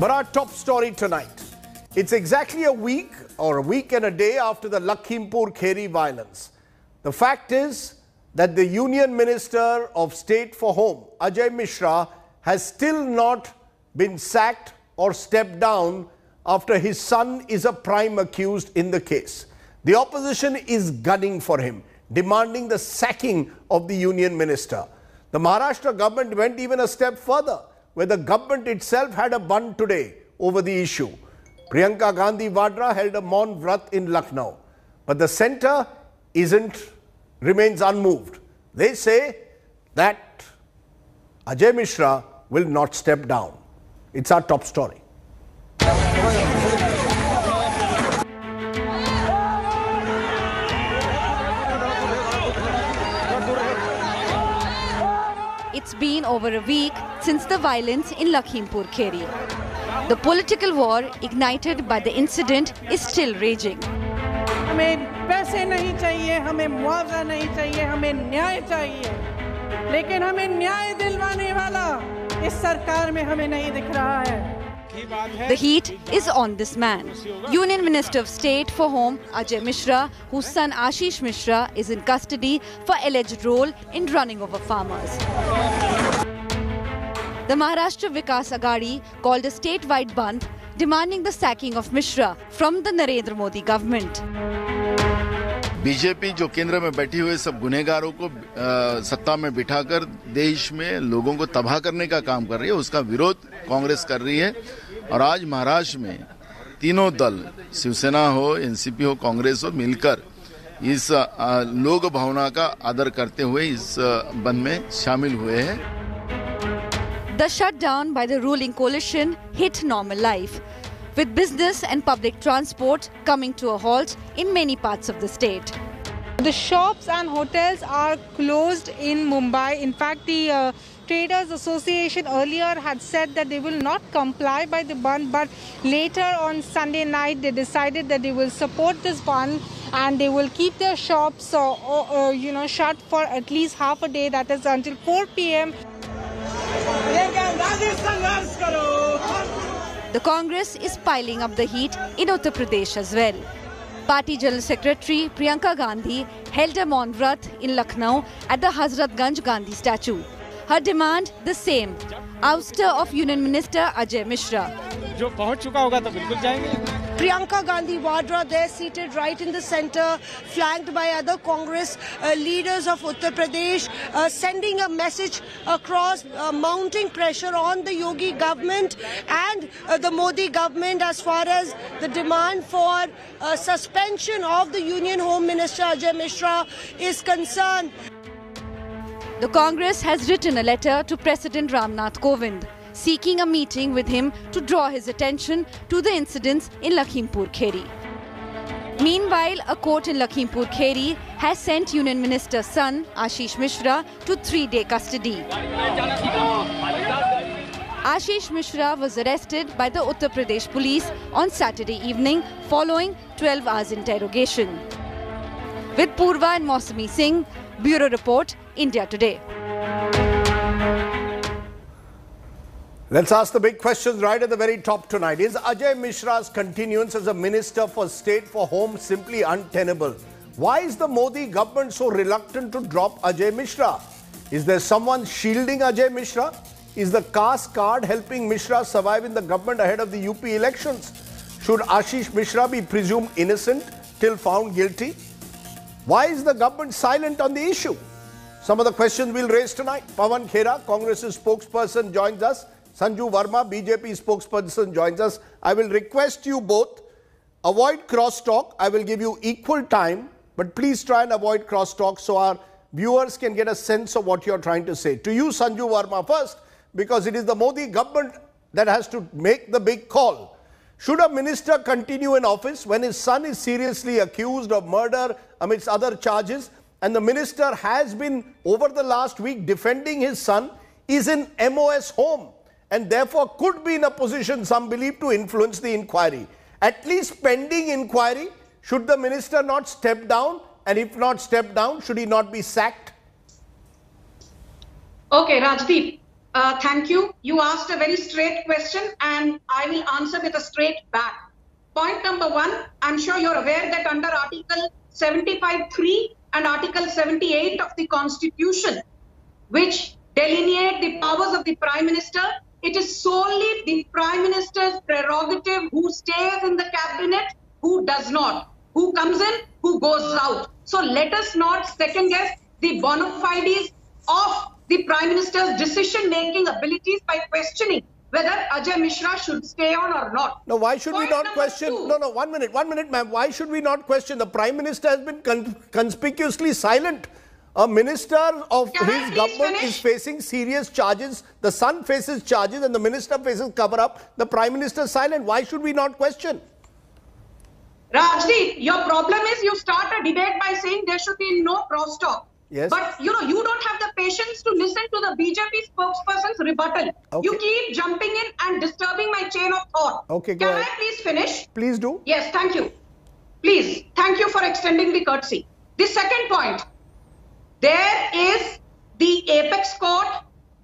But our top story tonight, it's exactly a week and a day after the Lakhimpur Kheri violence. The fact is that the Union Minister of State for Home, Ajay Mishra, has still not been sacked or stepped down after his son is a prime accused in the case. The opposition is gunning for him, demanding the sacking of the Union Minister. The Maharashtra government went even a step further, where the government itself had a bun today over the issue. Priyanka Gandhi Vadra held a Maun Vrat in Lucknow. But the centre remains unmoved. They say that Ajay Mishra will not step down. It's our top story. It's been over a week since the violence in Lakhimpur Kheri. The political war ignited by the incident is still raging. हमें पैसे नहीं चाहिए, हमें मुआवजा नहीं चाहिए, हमें न्याय चाहिए, लेकिन हमें न्याय दिलवाने वाला इस सरकार में हमें नहीं दिख रहा है. The heat is on this man. Union Minister of State for Home, Ajay Mishra, whose son Ashish Mishra is in custody for alleged role in running over farmers. The Maharashtra Vikas Aghadi called a statewide bandh demanding the sacking of Mishra from the Narendra Modi government. BJP जो केंद्र में बैठी हुए सब गुनेगारों को सत्ता में बिठाकर देश में लोगों को तबाह करने का काम कर रही है, उसका विरोध कांग्रेस कर रही है. और आज महाराष्ट्र में तीनों दल, शिवसेना हो, एनसीपी हो, कांग्रेस हो, मिलकर इस लोक भावना का आदर करते हुए इस बंद में शामिल हुए हैं. The shutdown by the ruling coalition hit normal life, with business and public transport coming to a halt in many parts of the state. The shops and hotels are closed in Mumbai. In fact, the Traders Association earlier had said that they will not comply by the ban, but later on Sunday night they decided that they will support this ban and they will keep their shops shut for at least half a day, that is until 4 PM. The Congress is piling up the heat in Uttar Pradesh as well. Party General Secretary Priyanka Gandhi held a Maun Vrat in Lucknow at the Hazratganj Gandhi statue. Her demand the same, ouster of Union Minister Ajay Mishra. Priyanka Gandhi Vadra, there seated right in the centre, flanked by other Congress leaders of Uttar Pradesh, sending a message across, mounting pressure on the Yogi government and the Modi government as far as the demand for suspension of the Union Home Minister Ajay Mishra is concerned. The Congress has written a letter to President Ram Nath Kovind, seeking a meeting with him to draw his attention to the incidents in Lakhimpur Kheri. Meanwhile, a court in Lakhimpur Kheri has sent Union Minister's son Ashish Mishra to 3-day custody. Ashish Mishra was arrested by the Uttar Pradesh police on Saturday evening following 12 hours interrogation. With Purva and Mausami Singh, Bureau Report, India Today. Let's ask the big questions right at the very top tonight. Is Ajay Mishra's continuance as a Minister for State for Home simply untenable? Why is the Modi government so reluctant to drop Ajay Mishra? Is there someone shielding Ajay Mishra? Is the caste card helping Mishra survive in the government ahead of the UP elections? Should Ashish Mishra be presumed innocent till found guilty? Why is the government silent on the issue? Some of the questions we'll raise tonight. Pawan Khera, Congress's spokesperson, joins us. Sanju Verma, BJP spokesperson, joins us. I will request you both, avoid crosstalk. I will give you equal time, but please try and avoid crosstalk so our viewers can get a sense of what you're trying to say. To you, Sanju Verma, first, because it is the Modi government that has to make the big call. Should a minister continue in office when his son is seriously accused of murder amidst other charges, and the minister has been, over the last week, defending his son, is in MOS home, and therefore could be in a position, some believe, to influence the inquiry. At least pending inquiry, should the minister not step down? And if not step down, should he not be sacked? Okay, Rajdeep. Thank you. You asked a very straight question and I will answer with a straight back. Point number one, I'm sure you're aware that under Article 75(3) and Article 78 of the Constitution, which delineate the powers of the Prime Minister, it is solely the Prime Minister's prerogative who stays in the cabinet, who does not, who comes in, who goes out. So let us not second guess the bona fides of the Prime Minister's decision-making abilities by questioning whether Ajay Mishra should stay on or not. No, why should we not question? Two. No, 1 minute, 1 minute, ma'am. Why should we not question? The Prime Minister has been conspicuously silent. A minister of his government is facing serious charges. The son faces charges and the minister faces cover-up. The Prime Minister is silent. Why should we not question? Rajdeep, your problem is you start a debate by saying there should be no cross-talk. Yes. But, you know, you don't have the patience to listen to the BJP spokesperson's rebuttal. Okay. You keep jumping in and disturbing my chain of thought. Okay, go ahead. Can I please finish? Please do. Yes, thank you. Please, thank you for extending the courtesy. The second point, there is the apex court,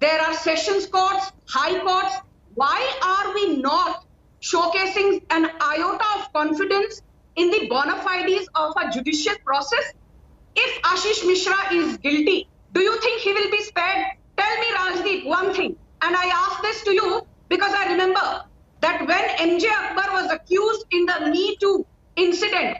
there are sessions courts, high courts. Why are we not showcasing an iota of confidence in the bona fides of a judicial process? If Ashish Mishra is guilty, do you think he will be spared? Tell me, Rajdeep, one thing. And I ask this to you because I remember that when M J Akbar was accused in the Me Too incident,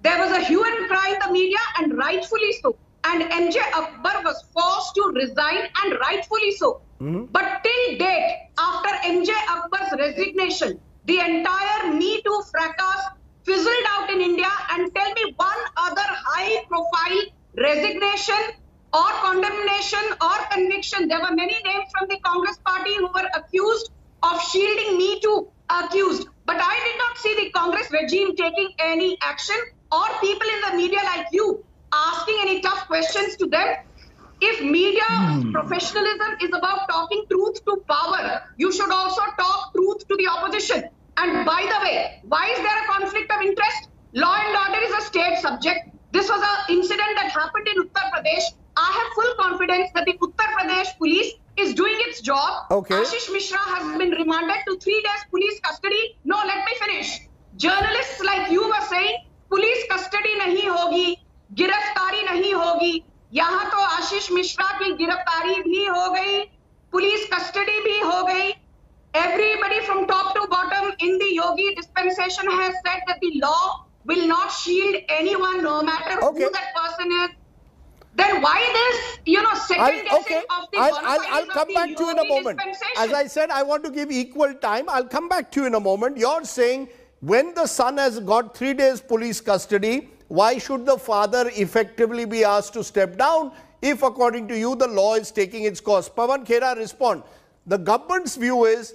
there was a hue and cry in the media, and rightfully so. And M J Akbar was forced to resign, and rightfully so. But till date, after M J Akbar's resignation, the entire Me Too fracas fizzled out in India. And tell me one other high-profile resignation or condemnation or conviction. There were many names from the Congress party who were accused of shielding Me Too accused. But I did not see the Congress regime taking any action or people in the media like you asking any tough questions to them. If media professionalism is about talking truth to power, you should also talk truth to the opposition. And by the way, why is there a conflict of interest? Law and order is a state subject. This was an incident that happened in Uttar Pradesh. I have full confidence that the Uttar Pradesh police is doing its job. Okay. Ashish Mishra has been remanded to 3 days police custody. No, let me finish. Journalists like you were saying, police custody nahi hogi, गिरफ्तारी नहीं होगी. यहाँ तो आशीष मिश्रा की गिरफ्तारी भी हो गई, पुलिस कस्टडी भी हो गई. Everybody from top to bottom in the Yogi dispensation has said that the law will not shield anyone, no matter who that person is. Then why this, you know, second guessing of the I'll come back to you in a moment. As I said, I want to give equal time. I'll come back to you in a moment. You're saying when the son has got 3 days police custody, why should the father effectively be asked to step down if, according to you, the law is taking its course? Pawan Khera, respond. The government's view is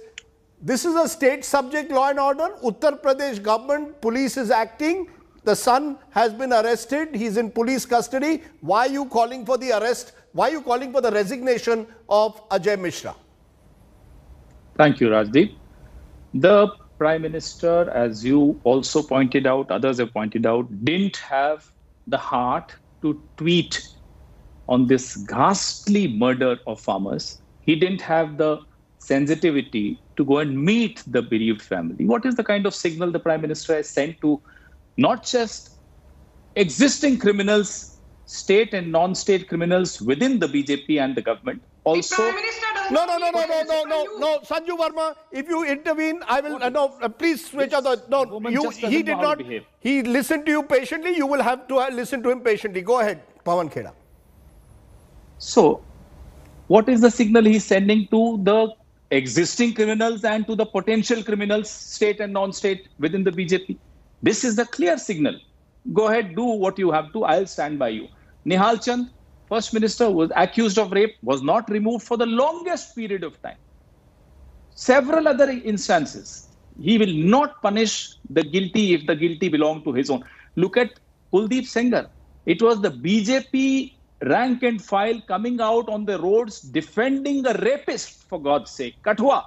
this is a state subject, law and order. Uttar Pradesh government, police is acting. The son has been arrested. He's in police custody. Why are you calling for the arrest? Why are you calling for the resignation of Ajay Mishra? Thank you, Rajdeep. The Prime Minister, as you also pointed out, others have pointed out, didn't have the heart to tweet on this ghastly murder of farmers. He didn't have the sensitivity to go and meet the bereaved family. What is the kind of signal the Prime Minister has sent to not just existing criminals, state and non-state criminals within the BJP and the government? Also, the Prime Minister doesn't no, Sanju Verma, if you intervene, I will, please switch out the, he did not, he listened to you patiently, you will have to listen to him patiently. Go ahead, Pawan Khera. So, what is the signal he's sending to the existing criminals and to the potential criminals, state and non-state, within the BJP? This is the clear signal. Go ahead, do what you have to. I'll stand by you. Nihal Chand, First Minister, was accused of rape, was not removed for the longest period of time. Several other instances. He will not punish the guilty if the guilty belong to his own. Look at Kuldeep Sengar. It was the BJP rank and file coming out on the roads defending a rapist, for God's sake. Kathua,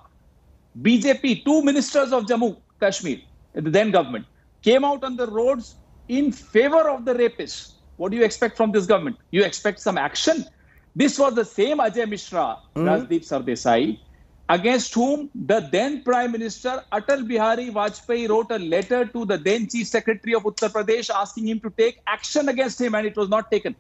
BJP, two ministers of Jammu, Kashmir, the then government, came out on the roads in favor of the rapist. What do you expect from this government? You expect some action? This was the same Ajay Mishra, Rajdeep Sardesai, against whom the then Prime Minister Atal Bihari Vajpayee wrote a letter to the then Chief Secretary of Uttar Pradesh asking him to take action against him, and it was not taken.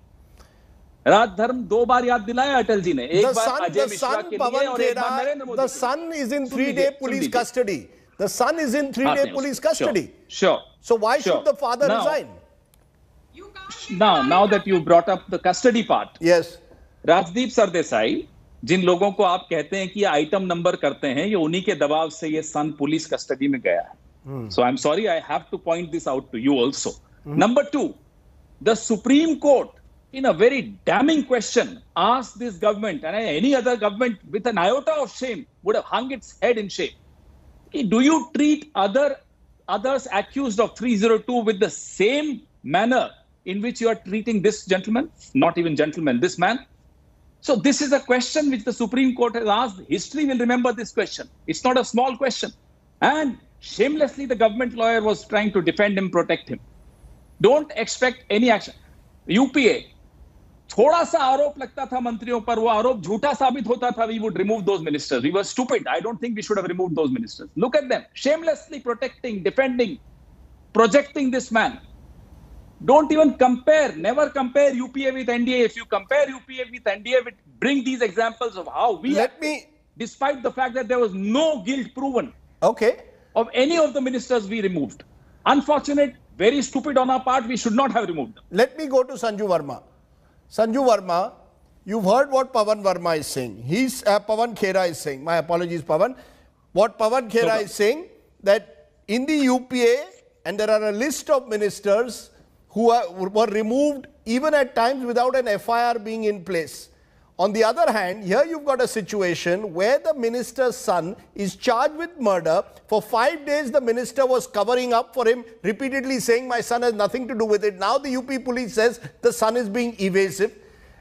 Rajdharm दो बार याद दिलाया अटल जी ने, एक बार अजय मिश्रा के लिए और एक बार Narendra Modi. The son is in 3-day police custody. The son is in 3-day police custody. Sure. So why should the father resign? Now that you brought up the custody part. Yes. Rajdeep Sardesai, जिन लोगों को आप कहते हैं कि आइटम नंबर करते हैं, ये उन्हीं के दबाव से ये सन पुलिस कस्टडी में गया है. So I am sorry, I have to point this out to you also. Number two, the Supreme Court in a very damning question asked this government, and any other government with an iota of shame would have hung its head in shame, do you treat others accused of 302 with the same manner in which you are treating this gentleman? Not even gentleman, this man. So this is a question which the Supreme Court has asked. History will remember this question. It's not a small question. And shamelessly, the government lawyer was trying to defend him, protect him. Don't expect any action. UPA, थोड़ा सा आरोप लगता था मंत्रियों पर, वो आरोप झूठा साबित होता था. We would remove those ministers. We were stupid. I don't think we should have removed those ministers. Look at them, shamelessly protecting, defending, projecting this man. Don't even compare, never compare UPA with NDA. If you compare UPA with NDA, we bring these examples of how we acted, despite the fact that there was no guilt proven of any of the ministers we removed. Unfortunate, very stupid on our part. We should not have removed them. Let me go to Sanju Verma. Sanju Verma, you've heard what Pawan Verma is saying. He's Pawan Khera is saying. My apologies, Pawan. What Pawan Khera is saying, that in the UPA, and there are a list of ministers who were removed even at times without an FIR being in place. On the other hand, here you've got a situation where the minister's son is charged with murder. For 5 days, the minister was covering up for him, repeatedly saying, my son has nothing to do with it. Now the UP police says the son is being evasive.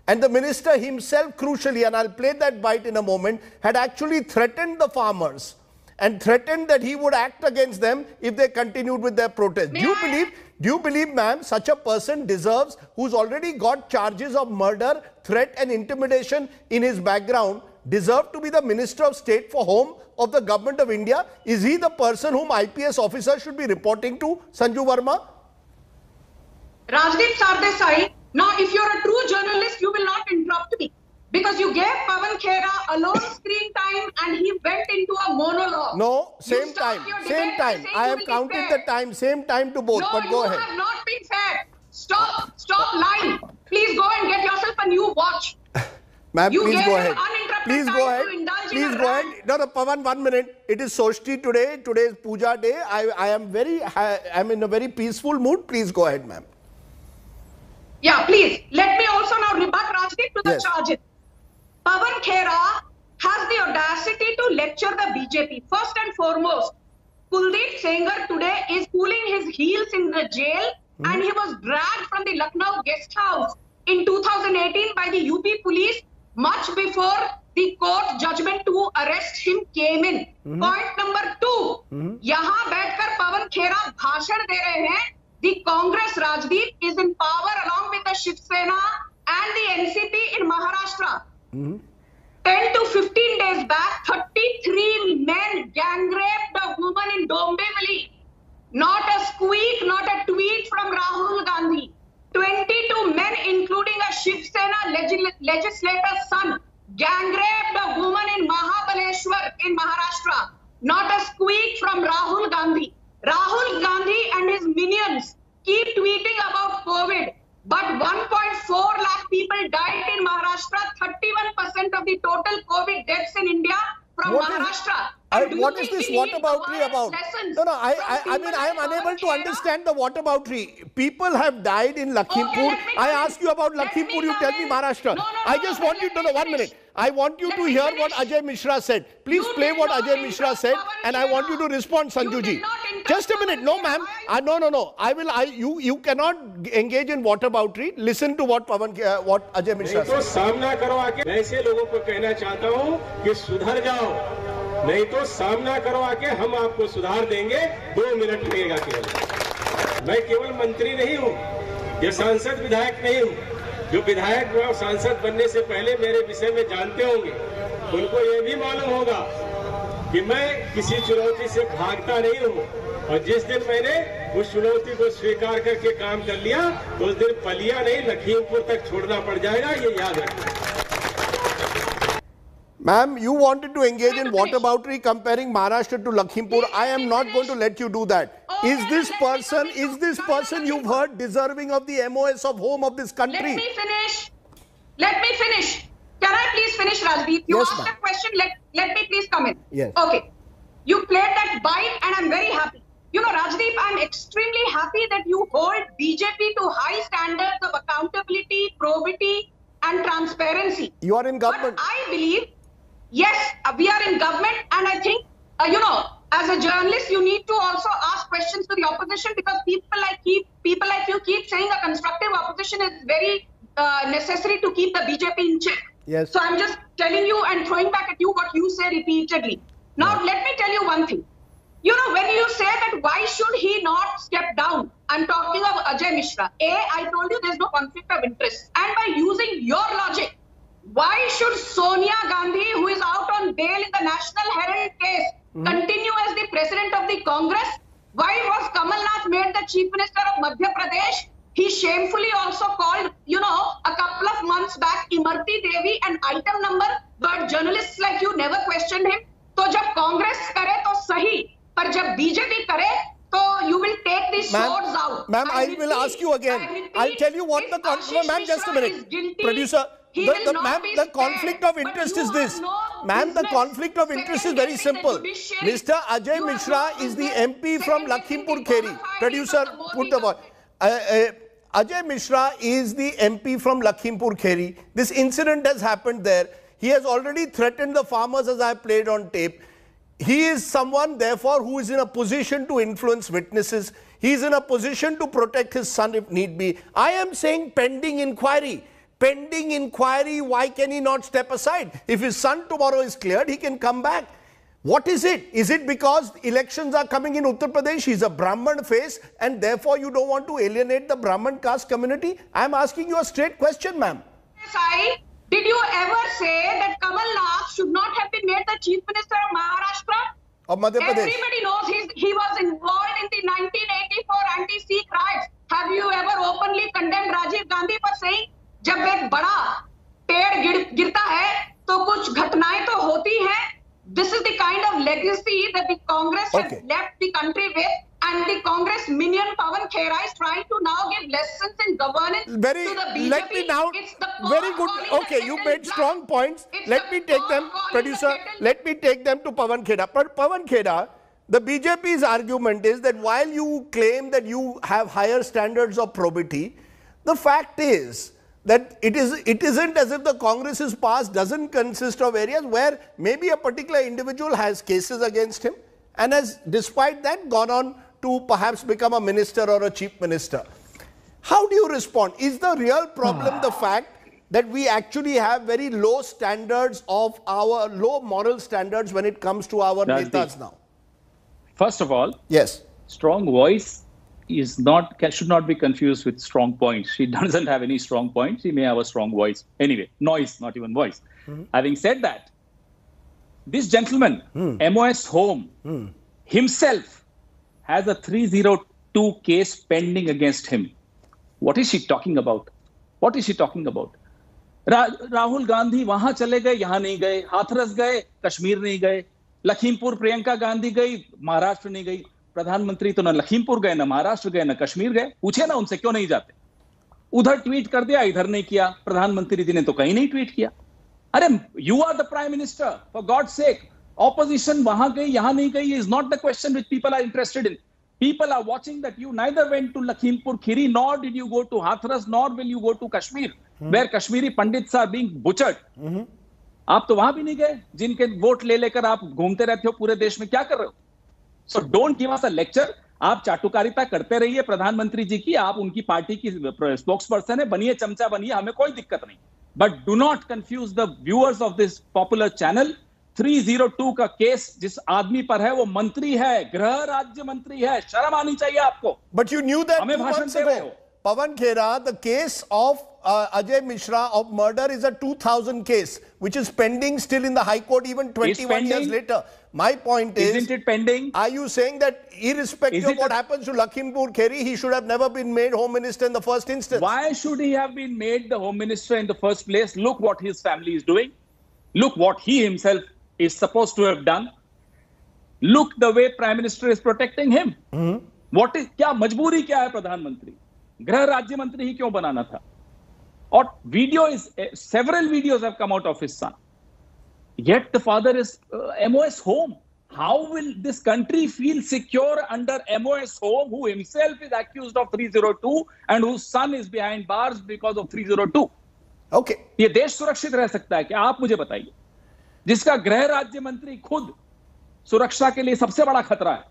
And the minister himself, crucially, and I'll play that bite in a moment, had actually threatened the farmers and threatened that he would act against them if they continued with their protest. Do you believe, ma'am, such a person deserves, who's already got charges of murder, threat and intimidation in his background, deserve to be the Minister of State for Home of the Government of India? Is he the person whom IPS officers should be reporting to, Sanju Verma? Rajdeep Sardesai, now if you're a true journalist, you will not interrupt me. Because you gave Pawan Khera alone screen time and he went into a monologue. No, same time. I have counted the time, same time to both, but go ahead. No, you have not been fair. Stop lying. Please go and get yourself a new watch. Ma'am, please go ahead. Please go ahead. Please go ahead. No, Pawan, 1 minute. It is Soshti today. Today is Puja day. I am in a very peaceful mood. Please go ahead, ma'am. Yeah, please. Let me also now rebut Rajdeep to the charges. Pawan Khera has the audacity to lecture the BJP. First and foremost, Kuldeep Sengar today is cooling his heels in the jail, and he was dragged from the Lucknow guest house in 2018 by the UP police much before the court judgment to arrest him came in. Point number two, yahan baithkar Pawan Khera bhashan de rahe hain. The Congress, Rajdeep, is in power along with the Shiv Sena and the NCP in Maharashtra. 10 to 15 days back, 33 men gang-raped a woman in Dombivli. Not a squeak, not a tweet from Rahul Gandhi. 22 men, including a Shiv Sena legislator's son, gang-raped a woman in Mahabaleshwar in Maharashtra. Not a squeak from Rahul Gandhi. Rahul Gandhi and his minions keep tweeting about COVID, but 1.4 lakh people died in Maharashtra, 31% of the total COVID deaths in India from Maharashtra. What is this whataboutery about? No, I am unable to understand the whataboutery. People have died in Lakhimpur. I ask you about Lakhimpur, you tell me Maharashra. I just want you to know, 1 minute. I want you to hear what Ajay Mishra said. Please play what Ajay Mishra said, and I want you to respond, Sanjuji. Just a minute. No, ma'am. No. You cannot engage in whataboutery. Listen to what Ajay Mishra said. सामना करो आके. मैं ऐसे लोगों को कहना चाहता हूँ कि सुधर जाओ. नहीं तो सामना करो आके, हम आपको सुधार देंगे. 2 मिनट लगेगा केवल. मैं केवल मंत्री नहीं हूँ, या सांसद विधायक नहीं हूँ. जो विधायक और सांसद बनने से पहले मेरे विषय में जानते होंगे, उनको ये भी मालूम होगा कि मैं किसी चुनौती से भागता नहीं हूँ। और जिस दिन मैंने उस चुनौती को स्वीकार करके काम कर लिया, तो उस दिन पलिया नहीं लखीमपुर तक छोड़ना पड़ जाएगा, ये याद रखना। Ma'am, you wanted to engage in whataboutery comparing Maharashtra to Lakhimpur. I am not going to let you do that. Is this person you've heard deserving of the MOS of home of this country? Let me finish. Can I please finish, Rajdeep? You asked a question. Let me please come in. Yes. Okay. You played that bite and I'm very happy. You know, Rajdeep, I'm extremely happy that you hold BJP to high standards of accountability, probity and transparency. You are in government. But I believe... Yes, we are in government, and I think, you know, as a journalist, you need to also ask questions to the opposition, because people like you keep saying a constructive opposition is very necessary to keep the BJP in check. Yes. So I'm just telling you and throwing back at you what you say repeatedly. Now, let me tell you one thing. You know, when you say that why should he not step down, I'm talking of Ajay Mishra. I told you there's no conflict of interest. And by using your logic, why should Sonia Gandhi, who is out on bail in the National Herald case, continue as the president of the Congress? Why was Kamal Nath made the chief minister of Madhya Pradesh? He shamefully also called, you know, a couple of months back, Imarti Devi an item number, but journalists like you never questioned him. So, jab Congress करे तो सही, पर जब BJP करे, so you will take these swords out. Ma'am, I will ask you again. I'll tell you what the conflict. Ma'am, just a minute, producer. The conflict of interest is this. Ma'am, the conflict of interest is very simple. Mr. Ajay Mishra is the MP from Lakhimpur Kheri. Producer, put the word. Ajay Mishra is the MP from Lakhimpur Kheri. This incident has happened there. He has already threatened the farmers, as I played on tape. He is someone, therefore, who is in a position to influence witnesses. He is in a position to protect his son if need be. I am saying pending inquiry. Pending inquiry, why can he not step aside? If his son tomorrow is cleared, he can come back. What is it? Is it because elections are coming in Uttar Pradesh? He's a Brahman face and therefore you don't want to alienate the Brahman caste community? I'm asking you a straight question, ma'am. Did you ever say that Kamal Nath should not have been made the chief minister of Maharashtra? Of Madhya Pradesh. Everybody knows he was involved in the 1984 anti-Sikh riots. Have you ever openly condemned Rajiv Gandhi for saying, जब एक बड़ा पेड़ गिरता है तो कुछ घटनाएं तो होती हैं. This is the kind of legacy that the Congress has left the country with, and the Congress minion Pawan Khera is trying to now give lessons in governance to the BJP. Let me now. Very good. Okay, you made strong points. Let me take them, producer. Let me take them to Pawan Khera. But Pawan Khera, the BJP's argument is that while you claim that you have higher standards of probity, the fact is that it isn't as if the Congress's past doesn't consist of areas where maybe a particular individual has cases against him and has, despite that, gone on to perhaps become a minister or a chief minister. How do you respond? Is the real problem the fact that we actually have very low standards of our, low moral standards when it comes to our netas now? First of all, yes, strong voice should not be confused with strong points. She doesn't have any strong points. She may have a strong voice. Anyway, noise, not even voice. Having said that, this gentleman, MOS Home, himself has a 302 case pending against him. What is she talking about? What is she talking about? Rahul Gandhi wahan chale gaye, yahan nahi gaye. Hathras gaye, Kashmir nahi gaye. Lakhimpur Priyanka Gandhi gayi, Maharashtra nahi gayi. प्रधानमंत्री तो ना लखीमपुर गए, ना महाराष्ट्र गए, ना कश्मीर गए. पूछे ना उनसे क्यों नहीं जाते. उधर ट्वीट कर दिया, इधर नहीं किया. प्रधानमंत्री जी ने तो कहीं नहीं ट्वीट किया. अरे you are the prime minister, for God sake. Opposition वहां गई, यहां नहीं गई, is not the question which people are interested in. People are watching that you neither went to Lakhimpur Kheri, nor did you go to Hathras, nor will you go to Kashmir, where Kashmiri pandits are being butchered. आप तो वहां भी नहीं गए, जिनके vote ले लेकर आप घूमते रहते हो पूरे देश में. क्या कर रहे हो? So don't give us a lecture. आप चाटुकारिता करते रहिए प्रधानमंत्री जी की. आप उनकी पार्टी की स्पोक्स पर्सन है, बनिए, चमचा बनिए, हमें कोई दिक्कत नहीं. But do not confuse the viewers of this popular channel. 302 का केस जिस आदमी पर है, वो मंत्री है, गृह राज्य मंत्री है. शर्म आनी चाहिए आपको. But you knew that. हमें भाषण दे रहे हो. Pawan Khera, the case of Ajay Mishra, of murder is a 2000 case, which is pending still in the High Court even 21 years later. My point is, isn't it pending? Are you saying that irrespective of what happens to Lakhimpur Kheri, he should have never been made Home Minister in the first instance? Why should he have been made the Home Minister in the first place? Look what his family is doing. Look what he himself is supposed to have done. Look the way Prime Minister is protecting him. What is, क्या मजबूरी क्या है प्रधानमंत्री? गृह राज्य मंत्री ही क्यों बनाना था? और video is, several videos have come out of his son. Yet the father is MOS home. How will this country feel secure under MOS home, who himself is accused of 302 and whose son is behind bars because of 302? Okay. ये देश सुरक्षित रह सकता है क्या? आप मुझे बताइए, जिसका गृह राज्य मंत्री खुद सुरक्षा के लिए सबसे बड़ा खतरा है.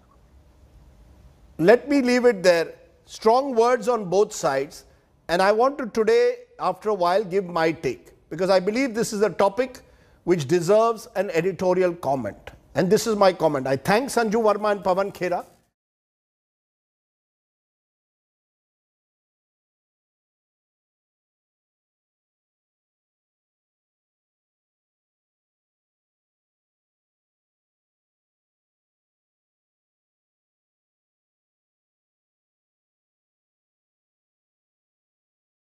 Let me leave it there. Strong words on both sides, and I want to today, after a while, give my take, because I believe this is a topic which deserves an editorial comment, and this is my comment. I thank Sanju Verma and Pawan Khera.